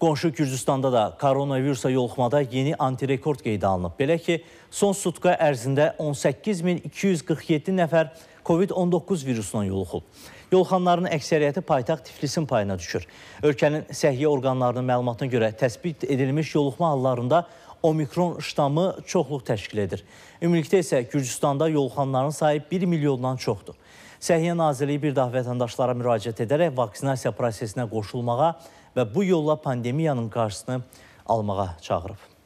Qonşu Gürcüstanda da koronavirusa yoluxmada yeni antirekord qeydə alınıb. Belə ki, son sutka ərzində 18.247 nəfər COVID-19 virusuna yoluxub. Yoluxanların əksəriyyəti paytaxt Tiflisin payına düşür. Ölkənin səhiyyə orqanlarının məlumatına görə təsbit edilmiş yoluxma hallarında omikron ştamı çoxluq təşkil edir. Ümumilikdə isə Gürcüstanda yoluxanların sayı 1 milyondan çoxdur. Səhiyyə Nazirliyi bir daha vətəndaşlara müraciət edərək vaksinasiya prosesinə qoşulmağa və bu yolla pandemiyanın qarşısını almağa çağırıb.